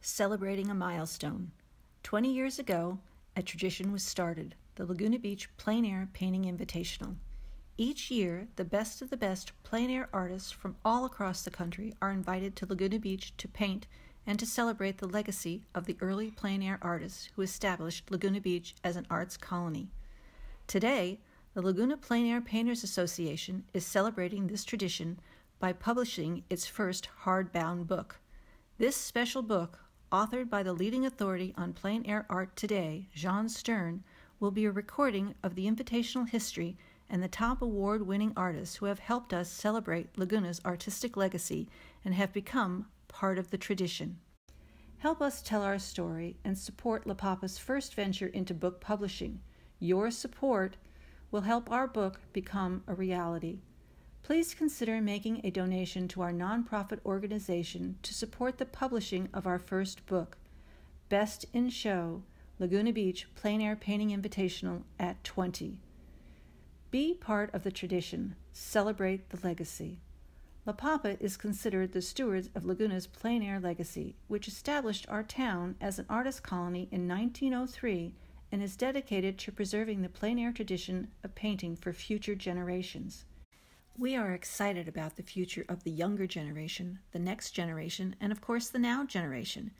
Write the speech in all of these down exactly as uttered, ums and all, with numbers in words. celebrating a milestone. twenty years ago, a tradition was started, the Laguna Beach Plein Air Painting Invitational. Each year, the best of the best plein air artists from all across the country are invited to Laguna Beach to paint and to celebrate the legacy of the early plein air artists who established Laguna Beach as an arts colony. Today, the Laguna Plein Air Painters Association is celebrating this tradition by publishing its first hardbound book. This special book, authored by the leading authority on plein air art today, Jean Stern, will be a recording of the invitational history and the top award-winning artists who have helped us celebrate Laguna's artistic legacy and have become part of the tradition. Help us tell our story and support La Papa's first venture into book publishing. Your support will help our book become a reality. Please consider making a donation to our nonprofit organization to support the publishing of our first book, Best in Show: Laguna Beach Plein Air Painting Invitational at twenty. Be part of the tradition. Celebrate the legacy. La Papa is considered the stewards of Laguna's plein air legacy, which established our town as an artist colony in nineteen oh three and is dedicated to preserving the plein air tradition of painting for future generations. We are excited about the future of the younger generation, the next generation, and of course the now generation.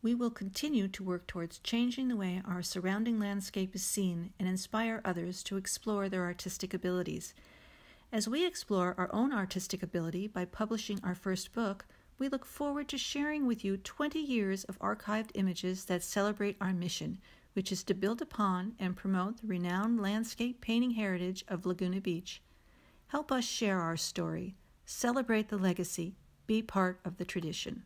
We will continue to work towards changing the way our surrounding landscape is seen and inspire others to explore their artistic abilities. As we explore our own artistic ability by publishing our first book, we look forward to sharing with you twenty years of archived images that celebrate our mission, which is to build upon and promote the renowned landscape painting heritage of Laguna Beach. Help us share our story, celebrate the legacy, be part of the tradition.